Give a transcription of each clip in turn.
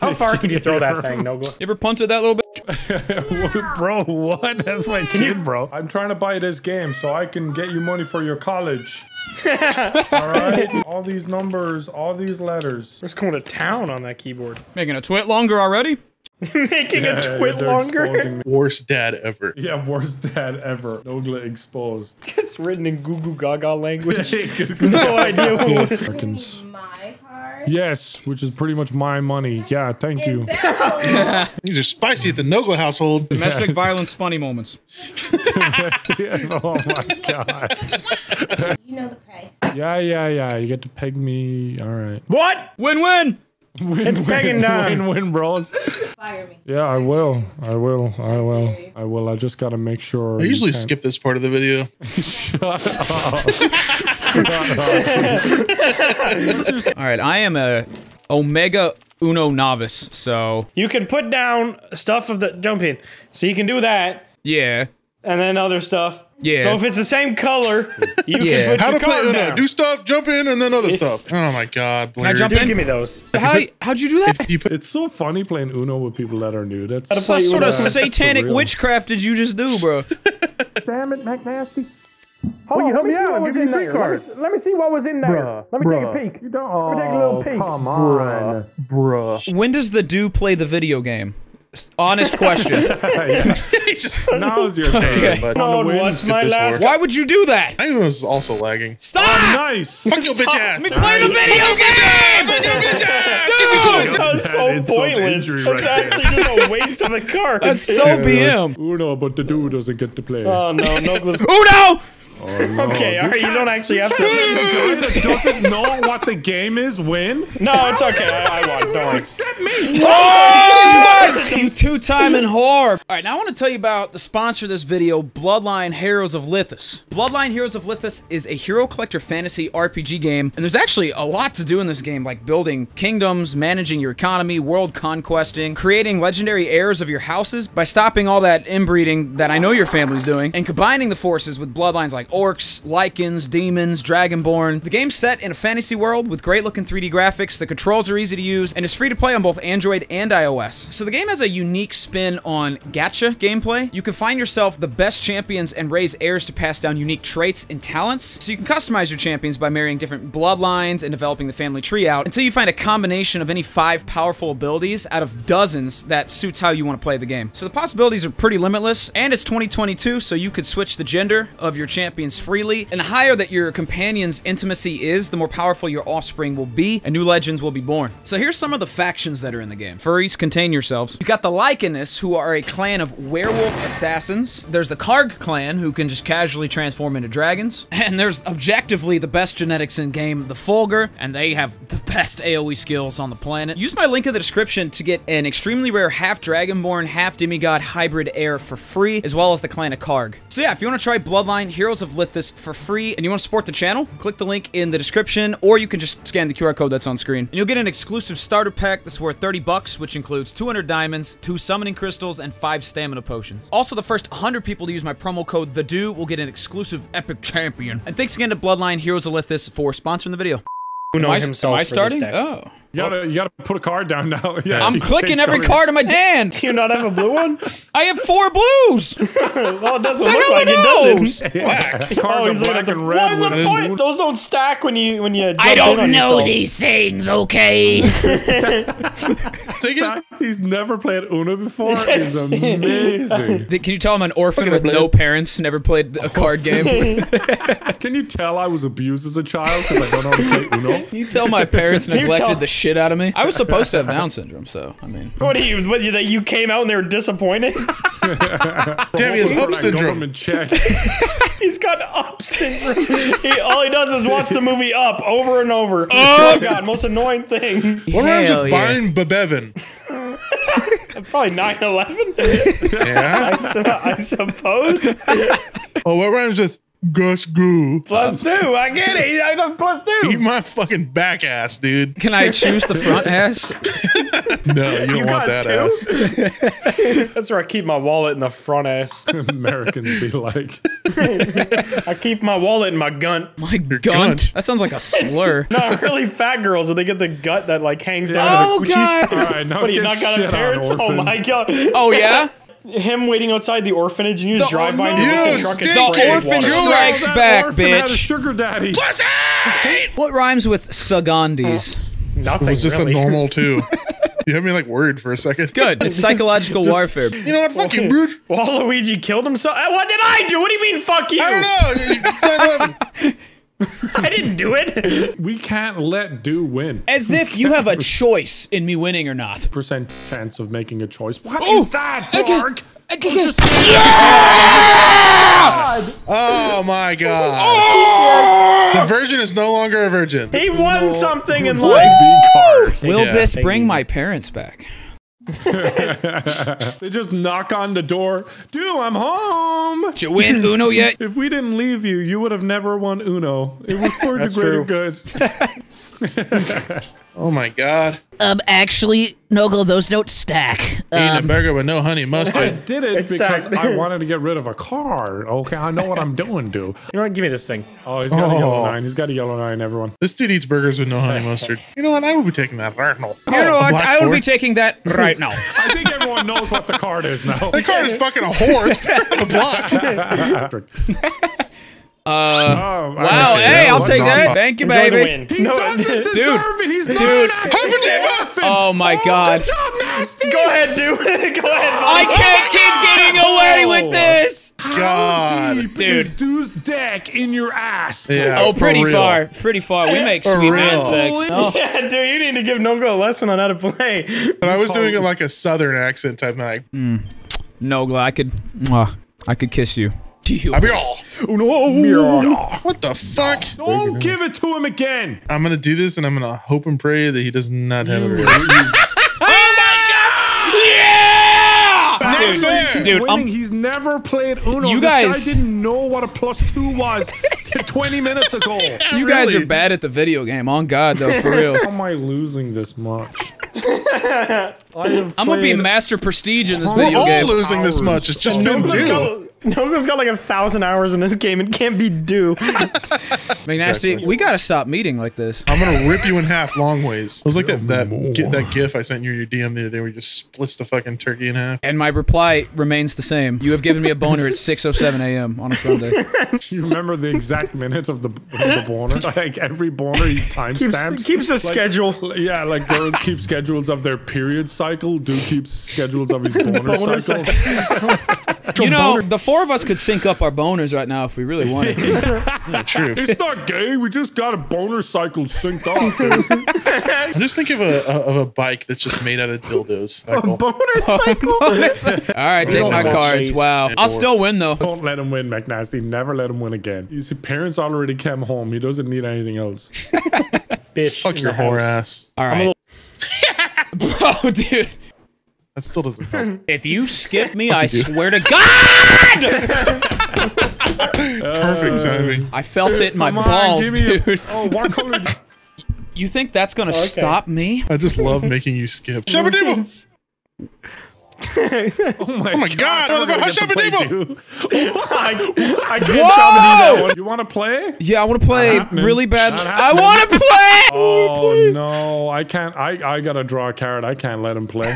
How far could you throw that thing, Nogla? You ever punch at that little bitch? Bro, what? That's my kid, bro. I'm trying to buy this game so I can get you money for your college. Alright? All these numbers, all these letters. Just going to town on that keyboard. Making a twit longer already? Making a twit longer? Worst dad ever. Yeah, worst dad ever. Nogla exposed. Just written in goo goo gaga language. No idea what it was. Yes, which is pretty much my money. Yeah, thank you. These are spicy at the Nogla household. Domestic violence funny moments. Oh my god. You know the price. Yeah. You get to peg me. All right. What? Win-win. It's pegging time. Win-win, bros. Fire me. Yeah, I will. I just gotta make sure. I usually skip this part of the video. Shut up. Shut up. All right, I am a Omega Uno novice, so you can put down stuff of the jumping, so you can do that. Yeah. And then other stuff. Yeah. So if it's the same color, you can put your card down. Do stuff, jump in, and then other stuff. Oh my god. Can I jump in? Give me those. How'd you do that? It's so funny playing Uno with people that are new. That's some sort of satanic witchcraft did you just do, bro? Damn it, McNasty. Hold on, help me out. Give me three cards. Let me see what was in there. Let me take a peek. Let me take a little peek. Come on. Bruh. When does TheDooo play the video game? Honest question. Now's your turn. Okay. Why would you do that? I think this is also lagging. Stop! Oh, nice. Fuck your bitch ass. Let me play the video game. Dude, that was so pointless. That's actually just a waste of a card. That's so BM. Uno, but TheDooo doesn't get to play. Oh no, Uno. Oh, no. Okay, all right, you don't actually have to. That doesn't know what the game is. Win? No, it's okay. I won. Don't worry. Accept me. What? You two-timing whore. All right, now I want to tell you about the sponsor of this video, Bloodline Heroes of Lithos. Bloodline Heroes of Lithos is a hero collector fantasy RPG game, and there's actually a lot to do in this game, like building kingdoms, managing your economy, world conquesting, creating legendary heirs of your houses by stopping all that inbreeding that I know your family's doing, and combining the forces with bloodlines like orcs, lycans, demons, dragonborn. The game's set in a fantasy world with great looking 3D graphics, the controls are easy to use, and is free to play on both Android and iOS. So the game has a unique spin on gacha gameplay. You can find yourself the best champions and raise heirs to pass down unique traits and talents. So you can customize your champions by marrying different bloodlines and developing the family tree out until you find a combination of any 5 powerful abilities out of dozens that suits how you want to play the game. So the possibilities are pretty limitless, and it's 2022, so you could switch the gender of your champions freely, and the higher that your companion's intimacy is, the more powerful your offspring will be, and new legends will be born. So here's some of the factions that are in the game. Furries, contain yourselves. You've got the Lycanists, who are a clan of werewolf assassins. There's the Karg clan, who can just casually transform into dragons. And there's objectively the best genetics in game, the Fulgar, and they have the best AoE skills on the planet. Use my link in the description to get an extremely rare half dragonborn, half demigod hybrid heir for free, as well as the clan of Karg. So yeah, if you want to try Bloodline Heroes of Lithos for free and you want to support the channel, click the link in the description, or you can just scan the QR code that's on screen and you'll get an exclusive starter pack that's worth 30 bucks, which includes 200 diamonds, 2 summoning crystals, and 5 stamina potions. Also, the first 100 people to use my promo code TheDooo will get an exclusive epic champion. And thanks again to Bloodline Heroes of Lithos for sponsoring the video. Am I starting? Oh. You gotta put a card down now. Yeah, I'm clicking every card in my hand. Do you not have a blue one? I have 4 blues. Well, it doesn't look like it does. Cards are black and red. What's the point? Those don't stack when you. I don't know these things. Okay. The fact he's never played Uno before is amazing. Can you tell I'm an orphan with no parents, never played a card game? Can you tell I was abused as a child because I don't know how to play Uno? Can you tell my parents neglected the shit out of me? I was supposed to have Down syndrome, so I mean. What, that you came out and they were disappointed? Damn, he has up syndrome. He's got up syndrome. All he does is watch the movie Up over and over. Oh god, most annoying thing. What about just buying Bebevin? Probably 9/11. Yeah, I suppose. Oh, what rhymes with Gus Goo. +2. I get it. I'm +2. Eat my fucking back ass, dude. Can I choose the front ass? No, you don't want that ass. That's where I keep my wallet in the front ass. Americans be like. I keep my wallet in my gunt. My gunt? That sounds like a slur. It's not really fat girls when they get the gut that like hangs down. Oh, to the God. All right, now what, you knock out parents? Oh, my God. Oh, yeah? Him waiting outside the orphanage and you just drive by and you truck and the orphan strikes back, bitch. Sugar daddy. What rhymes with Sagandis? Nothing. It was just really a normal two. You had me like worried for a second. Good. It's psychological warfare. You know what? Fuck you, dude. Waluigi killed himself. What did I do? What do you mean, fuck you? I don't know. I didn't do it. We can't let Do win. As if you have a choice in me winning or not. Percent chance of making a choice. What is that, Blarg? Yeah! Oh my God. Oh! The virgin is no longer a virgin. He won something in life. Will this bring my parents back? They just knock on the door. Dude, I'm home. Did you win Uno yet? If we didn't leave you, you would have never won Uno. It was for the greater good. Oh my God. Actually, Nogla, those don't stack. Eating a burger with no honey mustard. I did it because I wanted to get rid of a car. Okay, I know what I'm doing, dude. You know what? Give me this thing. Oh, he's got a yellow 9. He's got a yellow 9, everyone. This dude eats burgers with no honey mustard. You know what? I would be taking that right now. You know what? I would be taking that right now. I think everyone knows what the card is now. The card is fucking a whore. It's a block. Wow, hey, I'll take that. Thank you, baby. He doesn't deserve it. He's not acting. Oh my God. Good job, Nasty. Go ahead, dude. Go ahead. I can't keep getting away with this. God. How deep is Doo's deck in your ass? Yeah, oh, pretty far. Pretty far. We make sweet man sex. Oh. Yeah, dude, you need to give Nogla a lesson on how to play. But I was doing it like a southern accent type night. Nogla, I could kiss you. What the fuck? Don't give it to him again. I'm gonna do this and I'm gonna hope and pray that he does not have a raise. Oh my God! Yeah! Dude, he's never played Uno. You guys, this guy didn't know what a +2 was 20 minutes ago. You guys are bad at the video game. On God, though, for real. How am I losing this much? I'm gonna be master prestige in this video game. I'm losing this much. It's just been due. Nogla's got like 1,000 hours in this game and can't be due. McNasty, we gotta stop meeting like this. I'm gonna rip you in half long ways. It was like that gif I sent you your DM the other day where you just splits the fucking turkey in half. And my reply remains the same. You have given me a boner at 6:07 a.m. on a Sunday. You remember the exact minute of the boner? Like every boner you timestamps. Keeps a schedule. Yeah, like girls keep schedules of their period cycle. Dude keeps schedules of his boner cycle. You know, the four of us could sync up our boners right now if we really wanted to. True. It's not gay. We just got a boner cycle synced up, dude. I just think of a bike that's just made out of dildos. A boner cycle? All right, take my cards. Wow. I'll still win, though. Don't let him win, McNasty. Never let him win again. His parents already came home. He doesn't need anything else. Bitch. Fuck your whore ass. All right. Bro, dude. That still doesn't help. If you skip me, I swear to God! Perfect timing. I felt it in my balls, dude. Oh, what color? You think that's gonna stop me? I just love making you skip. Shabba-dibble! Oh my God! Shabba-dibble! I can't Shabba-dibble. You wanna play? Yeah, I wanna play really bad. I wanna play! Oh no, I can't. I gotta draw a card. I can't let him play.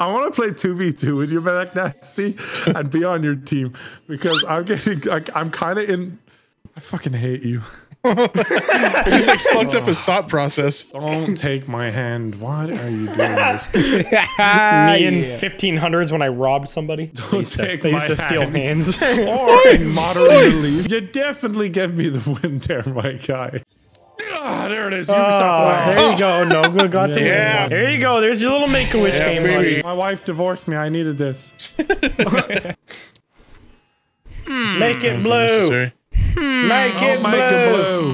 I want to play 2v2 with you, McNasty, and be on your team because I'm getting, I'm kind of in. I fucking hate you. He's like fucked up his thought process. Don't take my hand. What are you doing? This? Me in 1500s when I robbed somebody. Don't take my hand. They used to steal hands. Or in modern relief. You definitely gave me the win there, my guy. Oh, there it is. You there you go. No, got the yeah. There you go. There's your little Make-A-Wish game, buddy. My wife divorced me. I needed this. Make it blue. Make it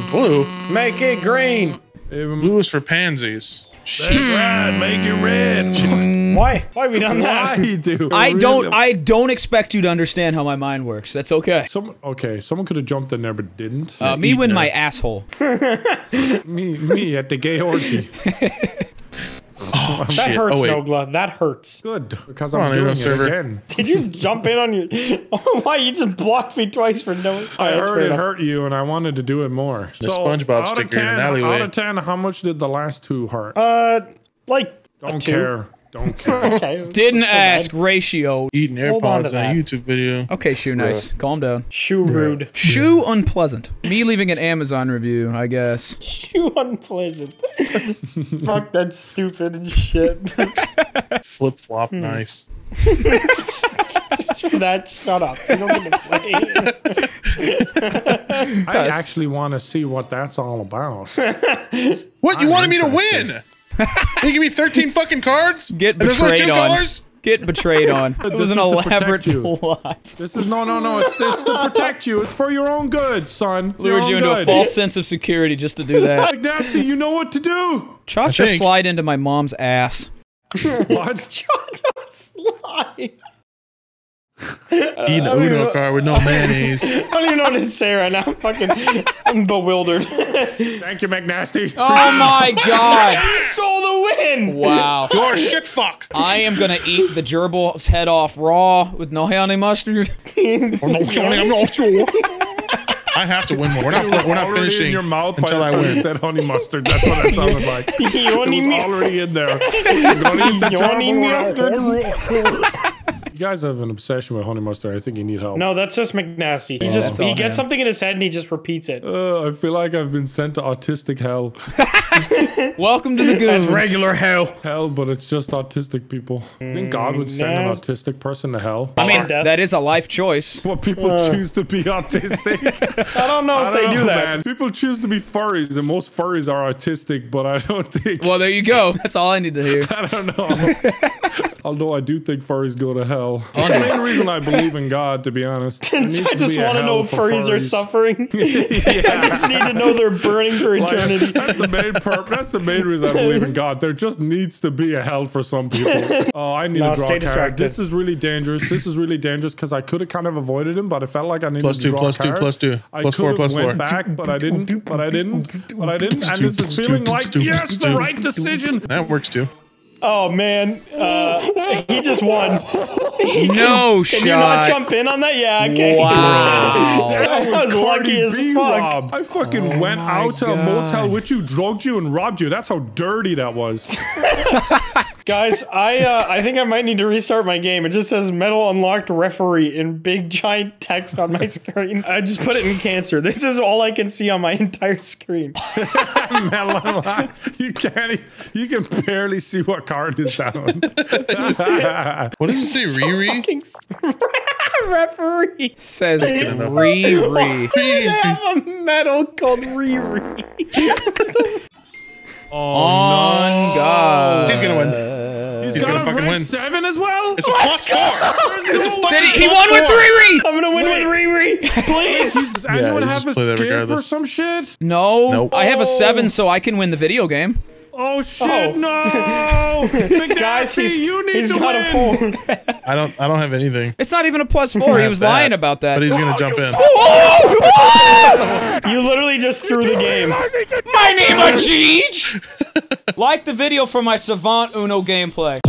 blue. Blue. Make it green. Blue is for pansies. That's right. Make it red. Why have we done that? Why, dude? I don't expect you to understand how my mind works. That's okay. Someone could have jumped in there but didn't. Me when my asshole. me at the gay orgy. Oh, that shit. Hurts, oh, Nogla. That hurts. Good, because I'm doing it again. Did you just jump in on your... Oh, why? You just blocked me twice for no... I heard it hurt you, and I wanted to do it more. The SpongeBob sticker in an alleyway. Out of 10, how much did the last two hurt? Like Don't care. Don't care. Okay, didn't ask. Bad. Ratio. Eating AirPods on a YouTube video. Okay, Shoe Nice. Yeah. Calm down. Shoe Rude. Yeah. Shoe Unpleasant. Me leaving an Amazon review, I guess. Shoe Unpleasant. Fuck, that's stupid and shit. Flip Flop Nice. That, shut up. You don't need to play. I actually want to see what that's all about. What? You wanted me to win? You give me 13 fucking cards? Get betrayed on. $2? Get betrayed on. It was an elaborate plot. This is no. It's to protect you. It's for your own good, son. Lured you into a false sense of security just to do that. McNasty, you know what to do. Cha-cha slide into my mom's ass. What? Cha-cha slide. Eating an Uno card with no mayonnaise. I don't even know what to say right now. I'm fucking bewildered. Thank you, McNasty. Oh my god. You stole the win. Wow. You're a shit fuck. I am gonna eat the gerbil's head off raw with no honey mustard. I have to win more. We're not finishing in your mouth until I win. Said honey mustard. That's what that sounded like. It was already in there. You guys have an obsession with honey mustard. I think you need help. No, that's just McNasty. He gets something in his head and he just repeats it. I feel like I've been sent to autistic hell. Welcome to the Goons. That's regular hell. Hell, but it's just autistic people. I think God would send an autistic person to hell. I mean, that is a life choice. What people choose to be autistic. I don't know if they do that. Man. People choose to be furries, and most furries are autistic, but I don't think... Well, there you go. That's all I need to hear. I don't know. Although I do think furries go to hell. That's the main reason I believe in God, to be honest. I just want to know if furries are suffering. I just need to know they're burning for eternity. That's the main purpose. That's the main reason I believe in God. There just needs to be a hell for some people. Oh, I need to draw a card. This is really dangerous. This is really dangerous because I could have kind of avoided him, but I felt like I needed to draw a card. Plus 2. I could have went back, but I didn't. And this is feeling like, yes, the right decision. That works too. Oh man, he just won. No shot. Can you not jump in on that? Yeah, okay. Wow. That was lucky as fuck. I fucking went out to a motel with you, drugged you, and robbed you. That's how dirty that was. Guys, I think I might need to restart my game. It just says metal unlocked referee in big giant text on my screen. I just put it in cancer. This is all I can see on my entire screen. Metal unlocked. You can barely see what card is down. What does it say? Riri? Referee says Riri. They have a medal called Riri. Oh no. God. He's gonna win. He's gonna fucking win. 7 as well? It's a +4. It's a fucking He won with Riri! I'm gonna win with Riri. Please. Does anyone have a skip or some shit? No. Nope. I have a 7, so I can win the video game. Oh shit! Oh. No, guys, he's got a 4. I don't have anything. It's not even a +4. He was lying about that. But he's gonna jump in. You literally just threw the game. My name is Jeej. Like the video for my Savant Uno gameplay.